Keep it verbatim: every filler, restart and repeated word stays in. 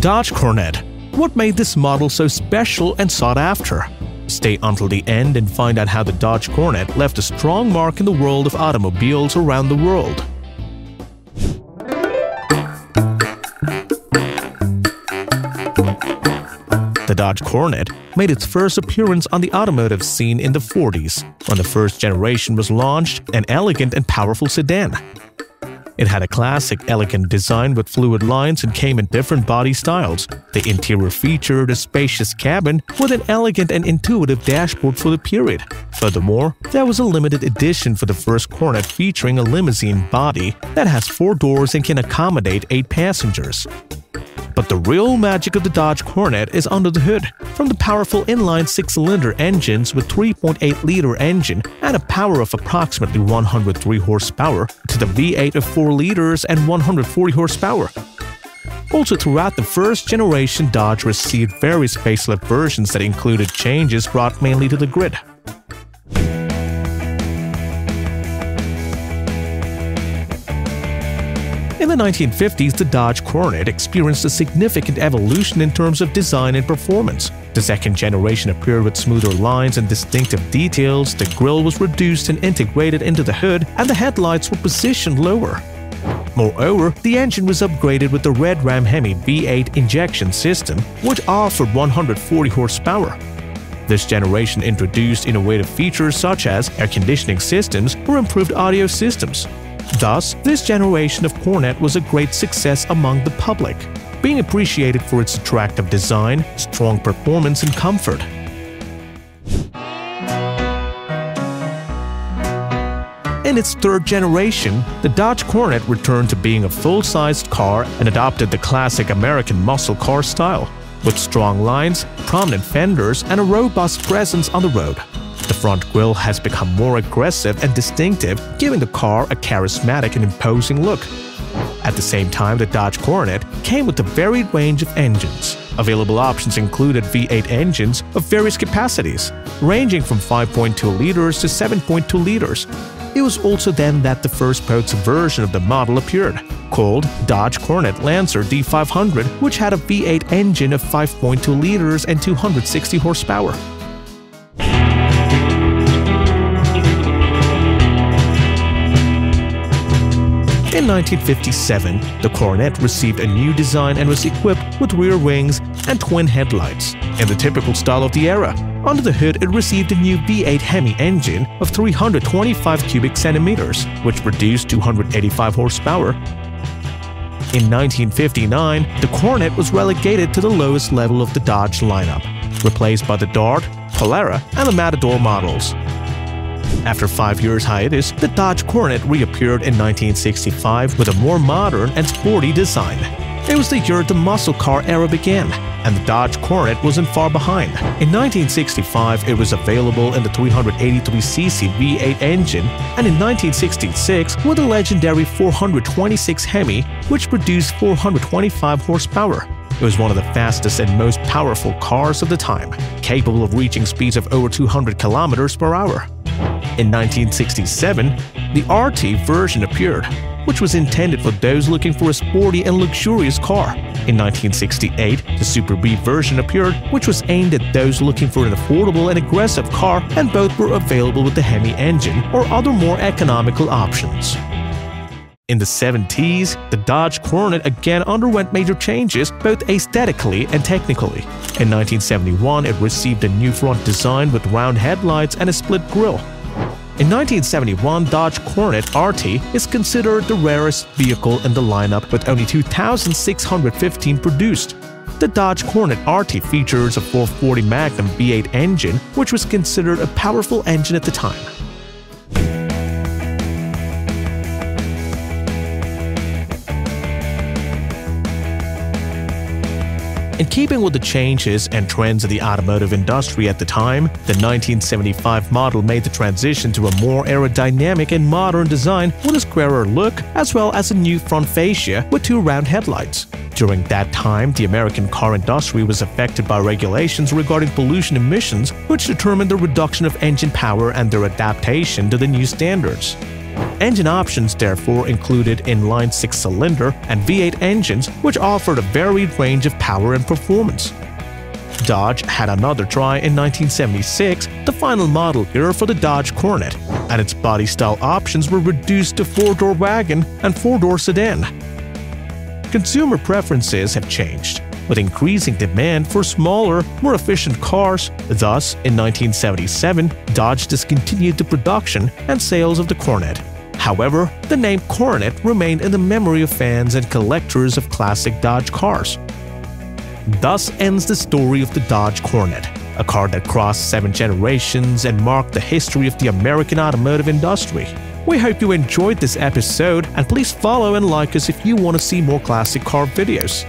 Dodge Coronet. What made this model so special and sought after? Stay until the end and find out how the Dodge Coronet left a strong mark in the world of automobiles around the world. The Dodge Coronet made its first appearance on the automotive scene in the forties, when the first generation was launched, an elegant and powerful sedan. It had a classic, elegant design with fluid lines and came in different body styles. The interior featured a spacious cabin with an elegant and intuitive dashboard for the period. Furthermore, there was a limited edition for the first Coronet featuring a limousine body that has four doors and can accommodate eight passengers. But the real magic of the Dodge Coronet is under the hood. From the powerful inline six-cylinder engines with three point eight liter engine and a power of approximately one hundred three horsepower to the V eight of four liters and one hundred forty horsepower. Also, throughout the first generation, Dodge received various facelift versions that included changes brought mainly to the grid. In the nineteen fifties, the Dodge Coronet experienced a significant evolution in terms of design and performance. The second generation appeared with smoother lines and distinctive details, the grille was reduced and integrated into the hood, and the headlights were positioned lower. Moreover, the engine was upgraded with the Red Ram Hemi V eight injection system, which offered one hundred forty horsepower. This generation introduced innovative features such as air conditioning systems or improved audio systems. Thus, this generation of Coronet was a great success among the public, being appreciated for its attractive design, strong performance, and comfort. In its third generation, the Dodge Coronet returned to being a full-sized car and adopted the classic American muscle car style, with strong lines, prominent fenders, and a robust presence on the road. The front grille has become more aggressive and distinctive, giving the car a charismatic and imposing look. At the same time, the Dodge Coronet came with a varied range of engines. Available options included V eight engines of various capacities, ranging from five point two liters to seven point two liters. It was also then that the first boats version of the model appeared, called Dodge Coronet Lancer D five hundred, which had a V eight engine of five point two liters and two hundred sixty horsepower. In nineteen fifty-seven, the Coronet received a new design and was equipped with rear wings and twin headlights, in the typical style of the era. Under the hood, it received a new V eight Hemi engine of three hundred twenty-five cubic centimeters, which produced two hundred eighty-five horsepower. In nineteen fifty-nine, the Coronet was relegated to the lowest level of the Dodge lineup, replaced by the Dart, Polara, and the Matador models. After five years hiatus, the Dodge Coronet reappeared in nineteen sixty-five with a more modern and sporty design. It was the year the muscle car era began, and the Dodge Coronet wasn't far behind. In nineteen sixty-five, it was available in the three hundred eighty-three c c V eight engine, and in nineteen sixty-six with the legendary four hundred twenty-six Hemi, which produced four hundred twenty-five horsepower. It was one of the fastest and most powerful cars of the time, capable of reaching speeds of over two hundred kilometers per hour. In nineteen sixty-seven, the R T version appeared, which was intended for those looking for a sporty and luxurious car. In nineteen sixty-eight, the Super Bee version appeared, which was aimed at those looking for an affordable and aggressive car, and both were available with the Hemi engine or other more economical options. In the seventies, the Dodge Coronet again underwent major changes, both aesthetically and technically. In nineteen seventy-one, it received a new front design with round headlights and a split grille. In nineteen seventy-one, Dodge Coronet R T is considered the rarest vehicle in the lineup with only two thousand six hundred fifteen produced. The Dodge Coronet R T features a four forty Magnum V eight engine, which was considered a powerful engine at the time. In keeping with the changes and trends of the automotive industry at the time, the nineteen seventy-five model made the transition to a more aerodynamic and modern design with a squarer look as well as a new front fascia with two round headlights. During that time, the American car industry was affected by regulations regarding pollution emissions, which determined the reduction of engine power and their adaptation to the new standards. Engine options therefore included inline six-cylinder and V eight engines, which offered a varied range of power and performance. Dodge had another try in nineteen seventy-six, the final model year for the Dodge Coronet, and its body style options were reduced to four-door wagon and four-door sedan. Consumer preferences have changed, with increasing demand for smaller, more efficient cars. Thus, in nineteen seventy-seven, Dodge discontinued the production and sales of the Coronet. However, the name Coronet remained in the memory of fans and collectors of classic Dodge cars. Thus ends the story of the Dodge Coronet, a car that crossed seven generations and marked the history of the American automotive industry. We hope you enjoyed this episode, and please follow and like us if you want to see more classic car videos.